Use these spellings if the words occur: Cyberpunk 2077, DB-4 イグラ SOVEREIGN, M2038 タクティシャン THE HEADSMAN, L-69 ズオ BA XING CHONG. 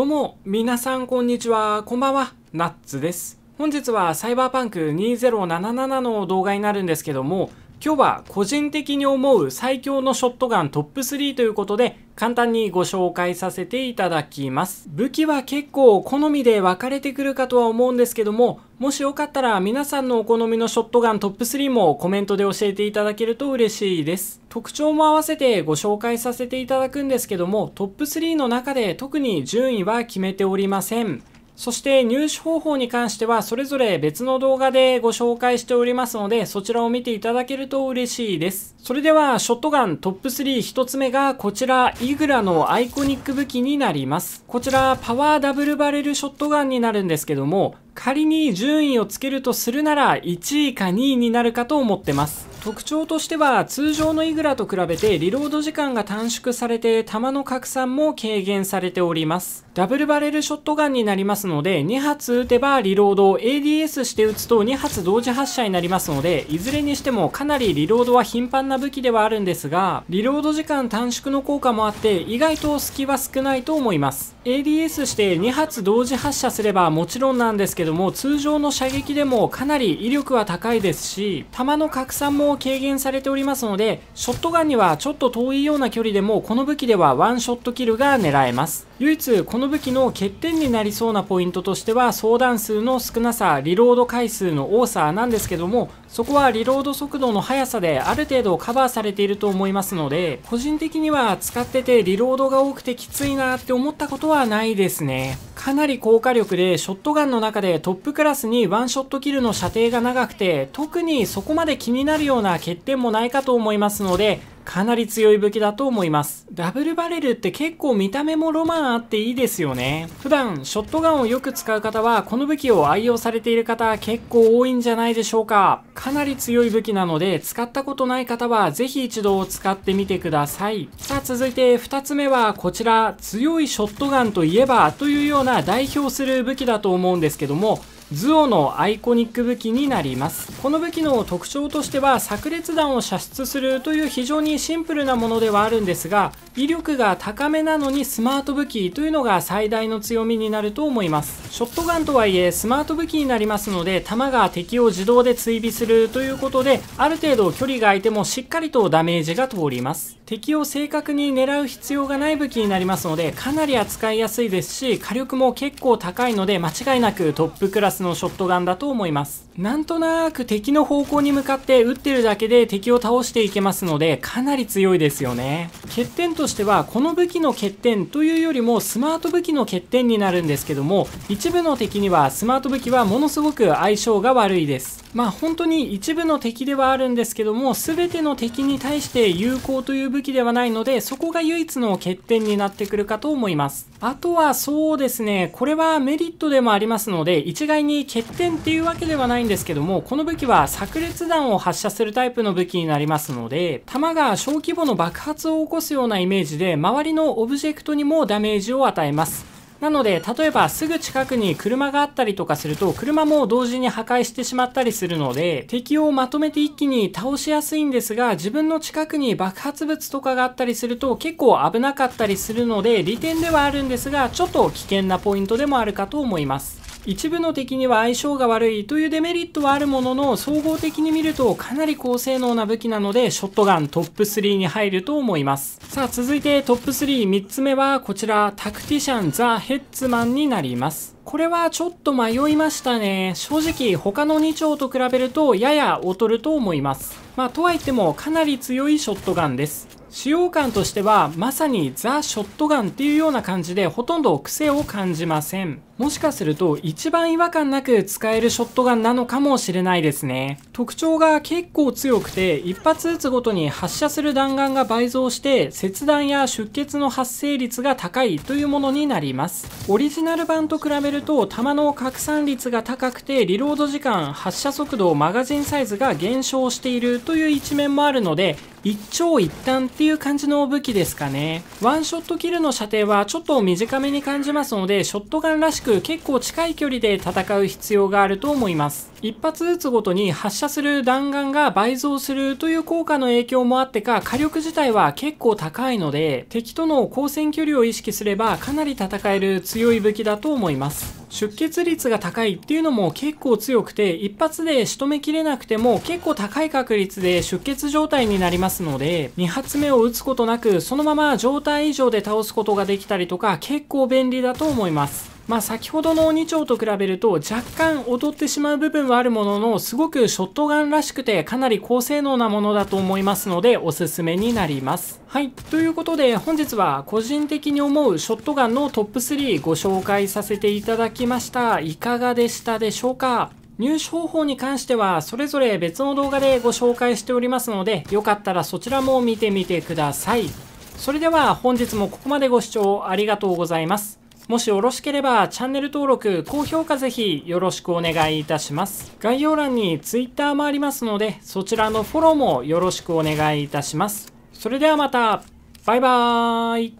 どうも皆さんこんにちは、こんばんは、ナッツです。本日はサイバーパンク2077の動画になるんですけども、今日は個人的に思う最強のショットガントップ3ということで簡単にご紹介させていただきます。武器は結構好みで分かれてくるかとは思うんですけども、もしよかったら皆さんのお好みのショットガントップ3もコメントで教えていただけると嬉しいです。特徴も合わせてご紹介させていただくんですけども、トップ3の中で特に順位は決めておりません。そして入手方法に関してはそれぞれ別の動画でご紹介しておりますので、そちらを見ていただけると嬉しいです。それではショットガントップ3 1つ目がこちら、イグラのアイコニック武器になります。こちらパワーダブルバレルショットガンになるんですけども、仮に順位をつけるとするなら1位か2位になるかと思ってます。特徴としては通常のイグラと比べてリロード時間が短縮されて弾の拡散も軽減されております。ダブルバレルショットガンになりますので、2発撃てばリロード、 ADS して撃つと2発同時発射になりますので、いずれにしてもかなりリロードは頻繁な武器ではあるんですが、リロード時間短縮の効果もあって意外と隙は少ないと思います。 ADS して2発同時発射すればもちろんなんですけども、通常の射撃でもかなり威力は高いですし、弾の拡散も軽減されておりますので、ショットガンにはちょっと遠いような距離でもこの武器ではワンショットキルが狙えます。唯一この武器の欠点になりそうなポイントとしては相談数の少なさ、リロード回数の多さなんですけども、そこはリロード速度の速さである程度カバーされていると思いますので、個人的には使っててリロードが多くてきついなって思ったことはないですね。かなり高火力でショットガンの中でトップクラスにワンショットキルの射程が長くて、特にそこまで気になるような欠点もないかと思いますので、かなり強い武器だと思います。ダブルバレルって結構見た目もロマンあっていいですよね。普段ショットガンをよく使う方はこの武器を愛用されている方結構多いんじゃないでしょうか。かなり強い武器なので使ったことない方はぜひ一度使ってみてください。さあ続いて2つ目はこちら、強いショットガンといえばというような代表する武器だと思うんですけども、ズオのアイコニック武器になります。この武器の特徴としては炸裂弾を射出するという非常にシンプルなものではあるんですが、威力が高めなのにスマート武器というのが最大の強みになると思います。ショットガンとはいえスマート武器になりますので、弾が敵を自動で追尾するということで、ある程度距離が空いてもしっかりとダメージが通ります。敵を正確に狙う必要がない武器になりますので、かなり扱いやすいですし、火力も結構高いので間違いなくトップクラスのショットガンだと思います。なんとなく敵の方向に向かって撃ってるだけで敵を倒していけますので、かなり強いですよね。欠点としてはこの武器の欠点というよりもスマート武器の欠点になるんですけども、一部の敵にはスマート武器はものすごく相性が悪いです。まあ本当に一部の敵ではあるんですけども、全ての敵に対して有効という武器ではないので、そこが唯一の欠点になってくるかと思います。あとはそうですね、これはメリットでもありますので一概に欠点っていうわけではないんですけども、この武器は炸裂弾を発射するタイプの武器になりますので、弾が小規模の爆発を起こすようなイメージで周りのオブジェクトにもダメージを与えます。なので例えばすぐ近くに車があったりとかすると車も同時に破壊してしまったりするので、敵をまとめて一気に倒しやすいんですが、自分の近くに爆発物とかがあったりすると結構危なかったりするので、利点ではあるんですがちょっと危険なポイントでもあるかと思います。一部の敵には相性が悪いというデメリットはあるものの、総合的に見るとかなり高性能な武器なのでショットガントップ3に入ると思います。さあ続いてトップ3つ目はこちら、タクティシャンザ・ヘッツマンになります。これはちょっと迷いましたね。正直他の2丁と比べるとやや劣ると思います。まあとはいってもかなり強いショットガンです。使用感としてはまさにザ・ショットガンっていうような感じで、ほとんど癖を感じません。もしかすると一番違和感なく使えるショットガンなのかもしれないですね。特徴が結構強くて、一発撃つごとに発射する弾丸が倍増して切断や出血の発生率が高いというものになります。オリジナル版と比べると弾の拡散率が高くてリロード時間、発射速度、マガジンサイズが減少しているるという一面もあるので、一長一短っていう感じの武器ですかね。ワンショットキルの射程はちょっと短めに感じますので、ショットガンらしく結構近い距離で戦う必要があると思います。一発撃つごとに発射する弾丸が倍増するという効果の影響もあってか、火力自体は結構高いので、敵との交戦距離を意識すればかなり戦える強い武器だと思います。出血率が高いっていうのも結構強くて、一発で仕留めきれなくても結構高い確率で出血状態になりますので、2発目を撃つことなくそのまま状態異常で倒すことができたりとか、結構便利だと思います。まあ先ほどの2丁と比べると若干劣ってしまう部分はあるものの、すごくショットガンらしくてかなり高性能なものだと思いますので、おすすめになります。はい、ということで本日は個人的に思うショットガンのトップ3ご紹介させていただきました。いかがでしたでしょうか。入手方法に関してはそれぞれ別の動画でご紹介しておりますので、よかったらそちらも見てみてください。それでは本日もここまでご視聴ありがとうございます。もしよろしければチャンネル登録、高評価ぜひよろしくお願いいたします。概要欄に Twitter もありますので、そちらのフォローもよろしくお願いいたします。それではまた、バイバーイ。